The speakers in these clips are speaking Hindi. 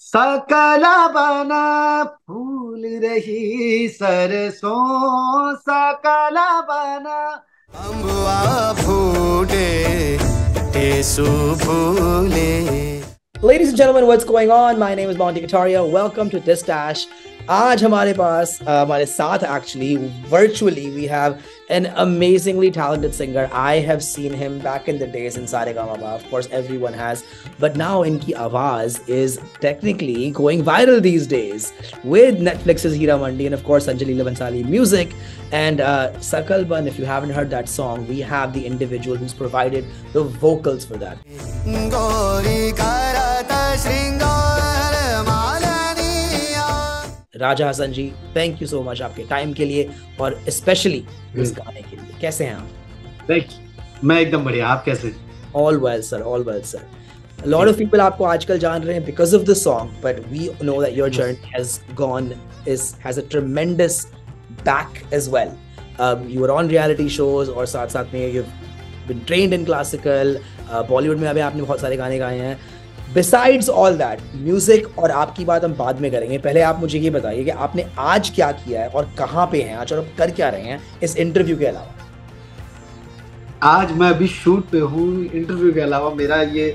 सकला बना फूल रही सरसों, सकला बना अम्बुआ फूटे तेसु फूले। Ladies and gentlemen, what's going on? My name is Monty Kataria. Welcome to This Dash. आज हमारे पास हमारे साथ actually virtually we have an amazingly talented singer. I have seen him back in the days in Saregama. Of course, everyone has, but now इनकी आवाज is technically going viral these days with Netflix's Heera Mandi and of course Sanjay Leela Bhansali music and Sakal Ban. If you haven't heard that song, we have the individual who's provided the vocals for that. Raja Hasan ji, thank you so much आपके टाइम के लिए और स्पेशली इस गाने के लिए। कैसे हैं आप? मैं एकदम बढ़िया, आप कैसे हैं? All well sir, all well sir. A lot of people आपको आजकल जान रहे हैं because of the song, but we know that your journey has a tremendous back as well. You were on reality shows और साथ-साथ में you've been trained in classical, Bollywood में अभी आपने बहुत सारे गाने गाए हैं। Besides all that, music और आपकी बात हम बाद में करेंगे। पहले आप मुझे ये बताइए कि आपने आज क्या किया है और कहाँ पे हैं आज और आप कर क्या रहे हैं इस इंटरव्यू के अलावा? आज मैं अभी शूट पे हूँ। इंटरव्यू के अलावा मेरा ये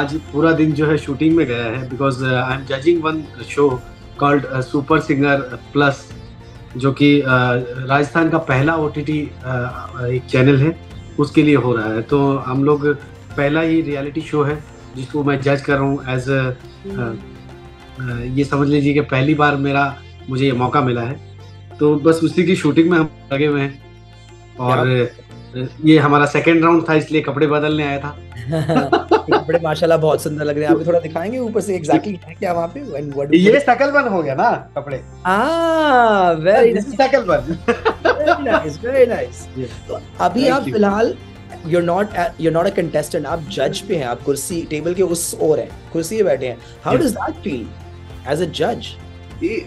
आज पूरा दिन जो है शूटिंग में गया है because I am judging one show called super singer plus, जो कि राजस्थान का पहला OTT एक चैनल है, उसके लिए हो रहा है। तो हम लोग पहला ही रियलिटी शो है जिसको मैं जज कर रहा हूँ एज ये समझ लीजिए कि पहली बार मुझे ये मौका मिला है। तो बस उसी की शूटिंग में हम लगे हुए हैं और ये हमारा सेकंड राउंड था, इसलिए कपड़े बदलने आया था। कपड़े माशाल्लाह बहुत सुंदर लग रहे हैं, आप थोड़ा दिखाएंगे ऊपर से एग्जैक्टली है क्या वहाँ पे? ये सकल बन हो गया ना कपड़े। वेरी सकल बन, वेरी नाइस। तो अभी आप फिलहाल you're not a contestant, आप जज पे हैं, आप कुर्सी टेबल के उस ओर हैं, कुर्सी पे बैठे हैं। How does that feel as a judge?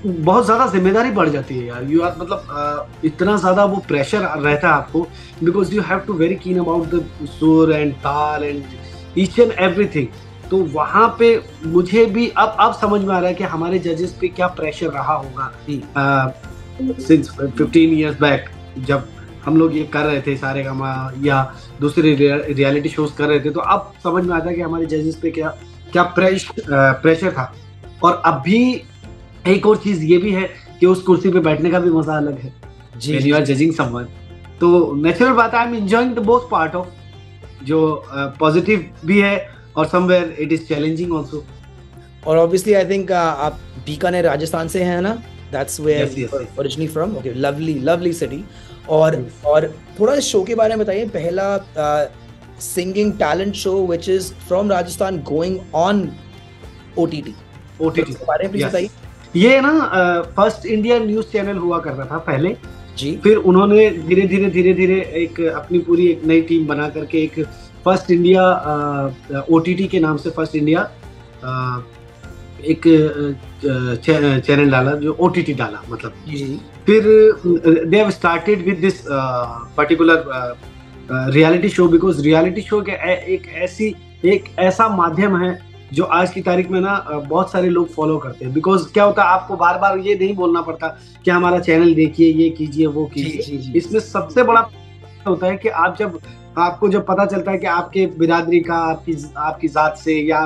बहुत ज़्यादा जिम्मेदारी बढ़ जाती है यार। You are मतलब इतना ज़्यादा वो प्रेशर रहता है आपको because you have to very keen about the सुर and ताल and each and everything। तो वहाँ पे मुझे भी अब समझ में आ रहा है कि हमारे जजेस पे क्या प्रेशर रहा होगा since 15 years back जब हम लोग ये कर रहे थे सारेगामा या दूसरे रियलिटी शोज कर रहे थे। तो अब समझ में आता है कि हमारे जजेस पे क्या प्रेशर था। और अभी एक और चीज़ ये भी है कि उस कुर्सी पे बैठने का भी मज़ा अलग है जी, जजिंग समवन। तो नेचुरल बात है, I am enjoying the both part of, जो पॉजिटिव भी है और somewhere it is challenging also. और ऑब्वियसली आई थिंक आप बीकानेर राजस्थान से हैं ना? That's where originally from. Okay, lovely city. और थोड़ा शो के बारे में बताइए। पहला singing talent show which is from Rajasthan going on OTT के बारे में प्लीज बताइए। ये ना फर्स्ट इंडिया न्यूज चैनल हुआ करता था पहले जी, फिर उन्होंने धीरे धीरे एक अपनी पूरी एक नई टीम बना करके एक फर्स्ट इंडिया OTT के नाम से फर्स्ट इंडिया एक चैनल डाला जो OTT डाला मतलब। फिर they have started with this particular reality show because reality show के एक ऐसा माध्यम है जो आज की तारीख में ना बहुत सारे लोग फॉलो करते हैं। बिकॉज क्या होता है, आपको बार बार ये नहीं बोलना पड़ता कि हमारा चैनल देखिए, ये कीजिए, वो कीजिए। इसमें सबसे बड़ा होता है कि आप जब आपको जब पता चलता है कि आपके बिरादरी का, आपकी जात से या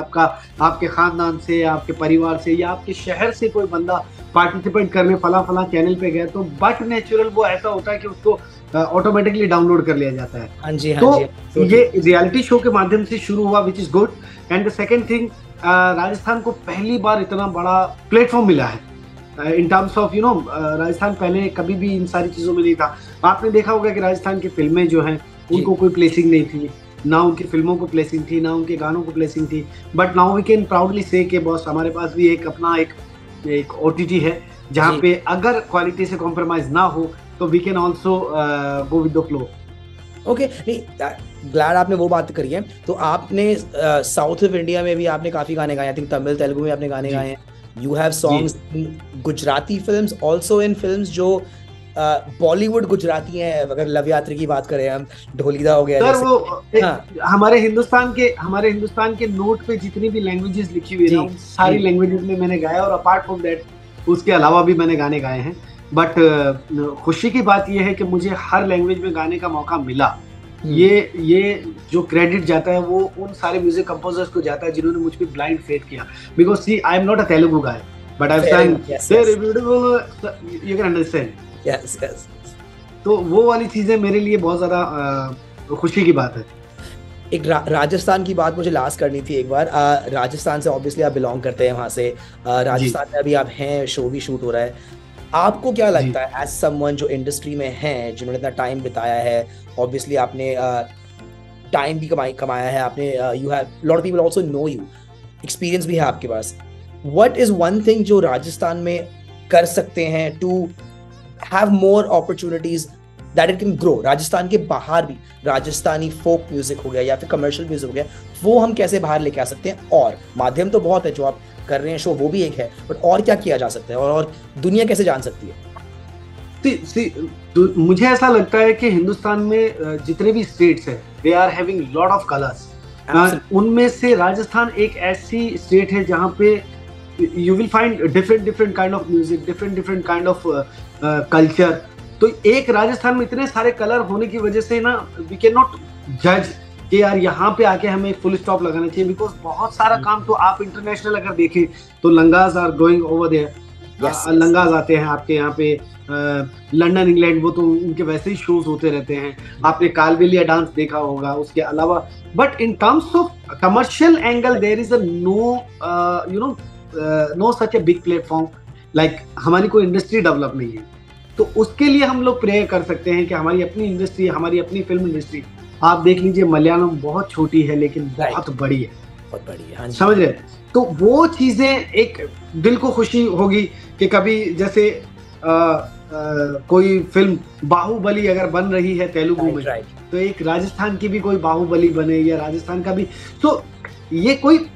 आपके खानदान से, आपके परिवार से या आपके शहर से कोई बंदा पार्टिसिपेट करने फला चैनल पे गया, तो बट नेचुरल वो ऐसा होता है कि उसको ऑटोमेटिकली डाउनलोड कर लिया जाता है। हाँ जी, ये रियलिटी शो के माध्यम से शुरू हुआ which is good. And the second thing, Rajasthan को पहली बार इतना बड़ा प्लेटफॉर्म मिला है in terms of you know. Rajasthan पहले कभी भी इन सारी चीज़ों में नहीं था। आपने देखा होगा कि राजस्थान की फिल्में जो हैं उनको कोई प्लेसिंग नहीं थी, ना उनकी फिल्मों को प्लेसिंग थी, ना उनके गानों को प्लेसिंग थी। But now we can proudly say कि बॉस हमारे पास भी एक अपना एक OTT है जहाँ पे अगर क्वालिटी से कॉम्प्रोमाइज ना हो तो we can also go with the flow. Okay, नहीं ग्लैड आपने वो बात करी है। तो आपने साउथ ऑफ इंडिया में भी आपने काफ़ी गाने गाए, आई थिंक तमिल तेलुगु में आपने गाने गाए हैं। You have songs in Gujarati films, also in films जो बॉलीवुड गुजराती हैं, अगर लव यात्रा की बात करें हम, ढोलीदा हो गया सर, वो हमारे हिंदुस्तान के नोट पे जितनी भी लैंग्वेजेस लिखी हुई है सारी लैंग्वेजेस में मैंने गाया, और अपार्ट फ्रॉम दैट उसके अलावा भी मैंने गाने गाए हैं। बट खुशी की बात यह है कि मुझे हर लैंग्वेज में गाने का मौका मिला। ये जो क्रेडिट जाता है वो उन सारे म्यूजिक कंपोजर्स को जाता है जिन्होंने मुझ पे ब्लाइंड फेथ किया, because see I am not a Telugu guy but I have sang very beautiful, you can understand. Yes yes, तो वो वाली चीजें मेरे लिए बहुत ज्यादा खुशी की बात है। एक राजस्थान की बात मुझे लास्ट करनी थी एक बार। राजस्थान से ऑब्वियसली आप बिलोंग करते हैं, वहाँ से राजस्थान में अभी आप हैं, शो भी शूट हो रहा है। आपको क्या लगता है एज समवन जो इंडस्ट्री में हैं, जिन्होंने इतना टाइम बिताया है, ऑब्वियसली आपने टाइम भी कमाया है, आपने you have lot of people also know you, experience भी है आपके पास, व्हाट इज वन थिंग जो राजस्थान में कर सकते हैं to have more opportunities that it can grow? Rajasthan के बाहर भी राजस्थानी फोक म्यूजिक हो गया या फिर कमर्शियल म्यूजिक हो गया, वो हम कैसे बाहर लेके आ सकते हैं? और माध्यम तो बहुत है, जो आप कर रहे हैं शो वो भी एक है, बट और क्या किया जा सकता है और दुनिया कैसे जान सकती है? मुझे ऐसा लगता है कि हिंदुस्तान में जितने भी स्टेट्स हैं they are having lot of colours, उनमें से राजस्थान एक ऐसी स्टेट है जहाँ पे you will find different kind of music, different kind of culture. तो एक राजस्थान में इतने सारे कलर होने की वजह से ना वी कैन नॉट जज कि यार यहाँ पे आके हमें फुल स्टॉप लगाना चाहिए, बिकॉज बहुत सारा काम तो आप इंटरनेशनल अगर देखें तो Langas are going over there, Langas आते हैं आपके यहाँ पे, लंदन इंग्लैंड, वो तो उनके वैसे ही शोज होते रहते हैं, आपने कालबेलिया डांस देखा होगा, उसके अलावा। But in terms of commercial angle there is a no such a big platform, like हमारी कोई इंडस्ट्री डेवलप नहीं है। तो उसके लिए हम लोग प्रेयर कर सकते हैं कि हमारी अपनी इंडस्ट्री, हमारी अपनी फिल्म इंडस्ट्री, आप देख लीजिए मलयालम बहुत छोटी है लेकिन बहुत बड़ी है, बहुत बड़ी है, समझ रहे हैं? तो वो चीजें एक दिल को खुशी होगी कि कभी जैसे कोई फिल्म बाहुबली अगर बन रही है तेलुगु में, तो एक राजस्थान की भी कोई बाहुबली बने या राजस्थान का भी। तो ये कोई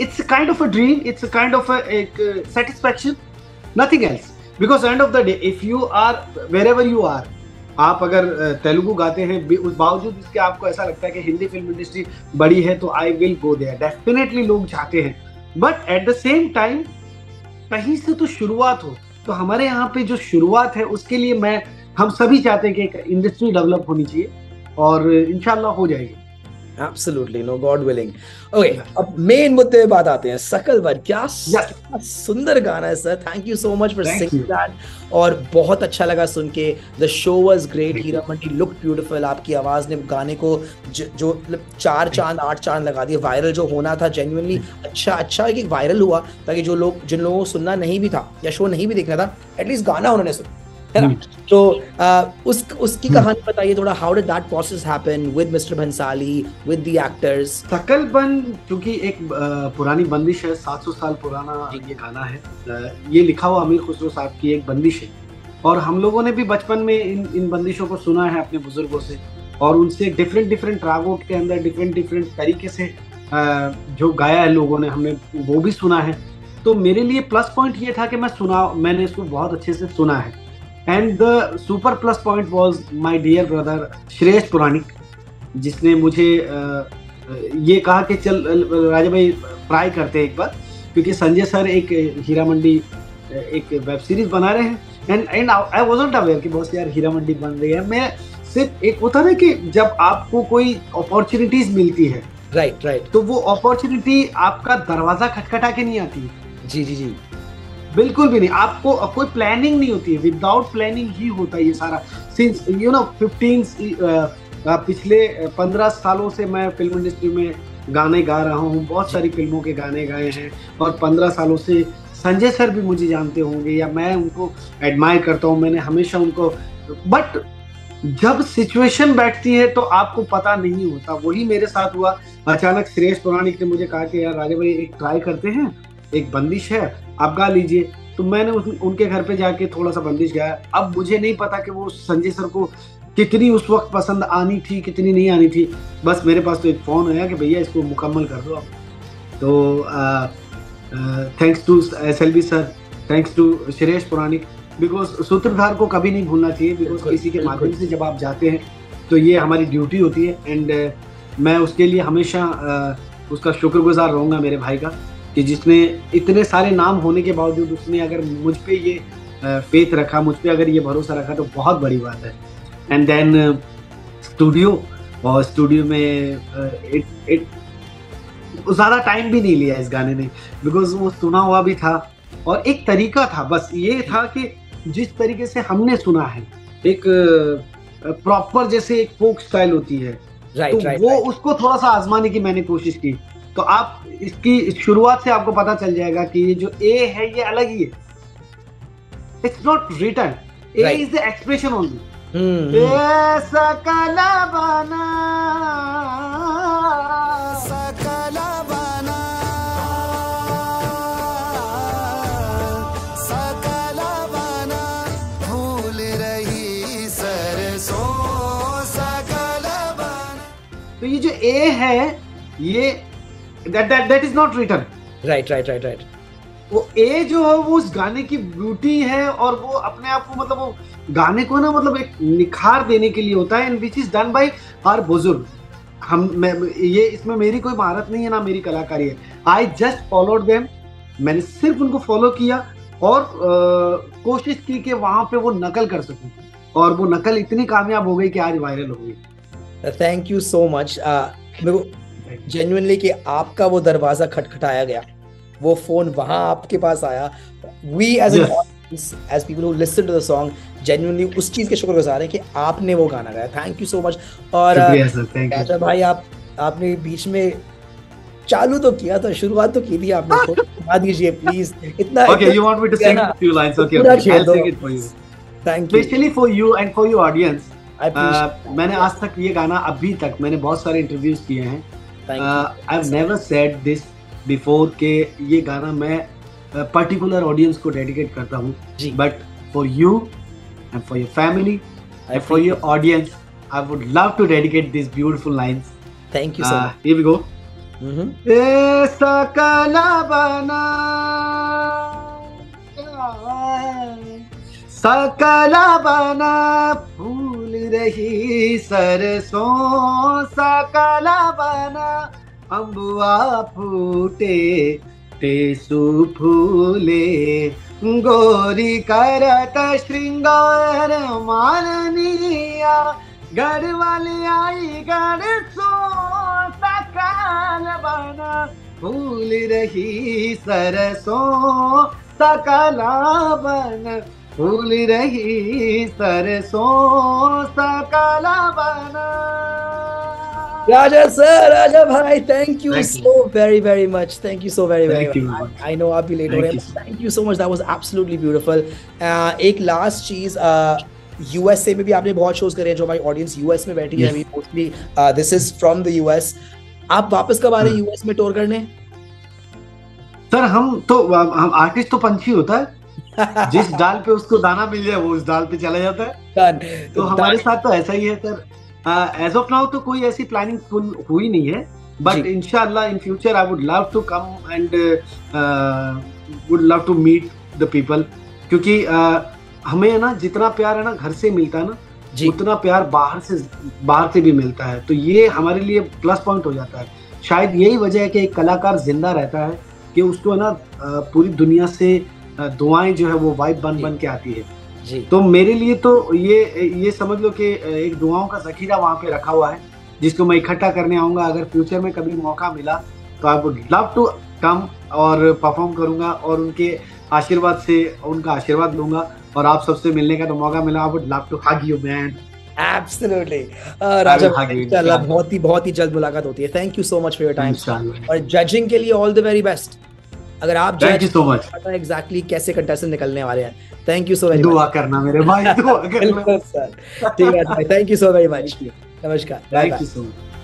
it's kind of a dream, it's kind of एक satisfaction, nothing else, because end of the day if you are wherever you are, आप अगर तेलुगु गाते हैं उस बावजूद इसके आपको ऐसा लगता है कि हिंदी फिल्म इंडस्ट्री बड़ी है तो I will go there, definitely लोग जाते हैं। But at the same time कहीं से तो शुरुआत हो, तो हमारे यहाँ पे जो शुरुआत है उसके लिए हम सभी चाहते हैं कि एक इंडस्ट्री डेवलप होनी चाहिए और इंशाल्लाह हो जाएगी। Absolutely, no God willing. Okay, अब मेन मुद्दे पे बात आते हैं। सकल बन, क्या सुंदर गाना है sir, thank you so much for singing that, और बहुत अच्छा लगा सुन के। The show was great, Heera Mandi look beautiful, आपकी आवाज ने गाने को जो चार चांद आठ चांद लगा दिए, वायरल जो होना था जेन्युइनली अच्छा है कि वायरल हुआ, ताकि जो लोग जिन लोगों को सुनना नहीं भी था या शो नहीं भी देखना था, एटलीस्ट गाना उन्होंने सुना है ना। तो उसकी कहानी बताइए थोड़ा, how did that process happen with mister Bhansali, with the actors? Sakal Ban क्योंकि एक पुरानी बंदिश है, 700 साल पुराना ये गाना है, ये लिखा हुआ अमीर खुसरो साहब की एक बंदिश है, और हम लोगों ने भी बचपन में इन बंदिशों को सुना है अपने बुजुर्गों से, और उनसे डिफरेंट रागों के अंदर डिफरेंट तरीके से जो गाया है लोगों ने, हमने वो भी सुना है। तो मेरे लिए प्लस पॉइंट ये था कि मैंने इसको बहुत अच्छे से सुना है। And the super plus point was my dear brother Shreyas Puranic, जिसने मुझे ये कहा कि चल राजा भाई ट्राई करते हैं एक बार, क्योंकि संजय सर एक हीरा मंडी एक वेब सीरीज बना रहे हैं, एंड आई वॉजंट अवेयर कि बहुत यार हीरा मंडी बन रही है। मैं सिर्फ एक होता ना कि जब आपको कोई अपॉर्चुनिटीज मिलती है, राइट, तो वो अपॉर्चुनिटी आपका दरवाज़ा खटखटा के नहीं आती। जी, बिल्कुल भी नहीं, आपको कोई प्लानिंग नहीं होती है, विदाउट प्लानिंग ही होता है ये सारा। सिंस यू नो 15 सालों से मैं फिल्म इंडस्ट्री में गाने गा रहा हूँ, बहुत सारी फिल्मों के गाने गाए हैं, और 15 सालों से संजय सर भी मुझे जानते होंगे या मैं उनको एडमायर करता हूँ, मैंने हमेशा उनको। बट जब सिचुएशन बैठती है तो आपको पता नहीं होता, वही मेरे साथ हुआ। अचानक श्रेयस पुरानिक ने मुझे कहा कि यार राजा भाई एक ट्राई करते हैं, एक बंदिश है आप गा लीजिए। तो मैंने उनके घर पे जाके थोड़ा सा बंदिश गाया। अब मुझे नहीं पता कि वो संजय सर को कितनी उस वक्त पसंद आनी थी, कितनी नहीं आनी थी। बस मेरे पास तो एक फ़ोन आया कि भैया इसको मुकम्मल कर दो आप। तो thanks to SLB sir, thanks to Shreyas Puranik, because सूत्रधार को कभी नहीं भूलना चाहिए, बिकॉज किसी के माध्यम से जब आप जाते हैं तो ये हमारी ड्यूटी होती है। एंड मैं उसके लिए हमेशा उसका शुक्रगुजार रहूँगा मेरे भाई का, कि जिसने इतने सारे नाम होने के बावजूद उसने अगर मुझ पे ये फेथ रखा, मुझ पे अगर ये भरोसा रखा तो बहुत बड़ी बात है। एंड देन स्टूडियो, और स्टूडियो में इट ज़्यादा टाइम भी नहीं लिया इस गाने ने, बिकॉज वो सुना हुआ भी था और एक तरीका था, बस ये था कि जिस तरीके से हमने सुना है एक प्रॉपर जैसे एक फोक स्टाइल होती है, right, तो right, वो right. उसको थोड़ा सा आजमाने की मैंने कोशिश की। तो आप इसकी शुरुआत से आपको पता चल जाएगा कि ये जो ए है ये अलग ही है, it's not written, a is the expression only. सकल बना ये जो ए है ये that is not written, right. वो ए जो है वो उस गाने की ब्यूटी है, और वो अपने आप को मतलब वो गाने को ना मतलब एक निखार देने के लिए होता है, and which is done by our बुजुर्ग। ये इसमें मेरी कोई महारत नहीं है ना मेरी कलाकारी है, आई जस्ट फॉलोड देम, मैंने सिर्फ उनको फॉलो किया और कोशिश की कि वहां पे वो नकल कर सकूं, और वो नकल इतनी कामयाब हो गई कि आज वायरल हो गई। Thank you so much. मेरे को जेन्युइनली कि आपका वो दरवाज़ा खटखटाया गया, वो फ़ोन वहाँ आपके पास आया। We as an audience, as people who listen to the song, genuinely उस चीज़ के शुक्रगुजार हैं कि आपने वो गाना गाया। Thank you so much. और अच्छा भाई, आपने बीच में चालू तो किया था, शुरुआत तो की थी आपने, बता दीजिए प्लीज़ इतना। Specially for you and for your audience, मैंने आज तक ये गाना, अभी तक मैंने बहुत सारे इंटरव्यूज किए हैं, I have never said this before के ये गाना मैं पर्टिकुलर ऑडियंस को डेडिकेट करता हूँ, but for you and for your family and for your audience I would love to dedicate this beautiful lines. Thank you so much. Here we go. ए सकल बना सकल बना फूल रही सरसों, सकल बना अम्बुआ फूटे टेसू फूले, गोरी करत श्रृंगार माननिया गढ़ वाली आई गढ़ सो, सकल बना फूल रही सरसों, सकल बना फूल रही सरसों, सकल बना। राजा सर, राजा भाई, thank you so very very much. Thank you so very very much. I know आप भी लेट हो रहे हैं। Thank you so much, that was absolutely beautiful. एक लास्ट चीज़, यूएसए में भी आपने बहुत शोज करे हैं, जो हमारी ऑडियंस यूएस में बैठी है, mostly this is from the US. आप वापस कब आ रहे हैं यूएस में टूर करने? सर हम आर्टिस्ट तो पंछी होता है, जिस डाल पे उसको दाना मिल जाए वो उस डाल पे चला जाता है, तो हमारे साथ तो ऐसा ही है सर। एज ऑफ नाउ तो कोई ऐसी प्लानिंग हुई नहीं है, बट इंशाल्लाह in future I would love to come and would love to meet the people, क्योंकि हमें ना जितना प्यार है ना घर से मिलता है ना, उतना प्यार बाहर से भी मिलता है, तो ये हमारे लिए प्लस पॉइंट हो जाता है। शायद यही वजह है कि एक कलाकार जिंदा रहता है कि उसको ना पूरी दुनिया से दुआएं जो है वो वाइब बन के आती है जी। तो मेरे लिए तो ये समझ लो कि एक दुआओं का जखीरा वहाँ पे रखा हुआ है, जिसको मैं इकट्ठा करने आऊँगा। अगर फ्यूचर में कभी मौका मिला तो I would love to come और परफॉर्म करूँगा, और उनके आशीर्वाद से उनका आशीर्वाद लूँगा, और आप सबसे मिलने का तो मौका मिला, I would love to hug you man. Absolutely. Raja, बहुत ही जल्द मुलाकात होती है। Thank you so much for your time, और जजिंग के लिए ऑल द वेरी बेस्ट। अगर आप exactly कैसे कंटेस्टेंट निकलने वाले हैं। Thank you so very much. दुआ करना मेरे भाई, दुआ करना सर। ठीक है, thank you so very much. नमस्कार। Thank you so much.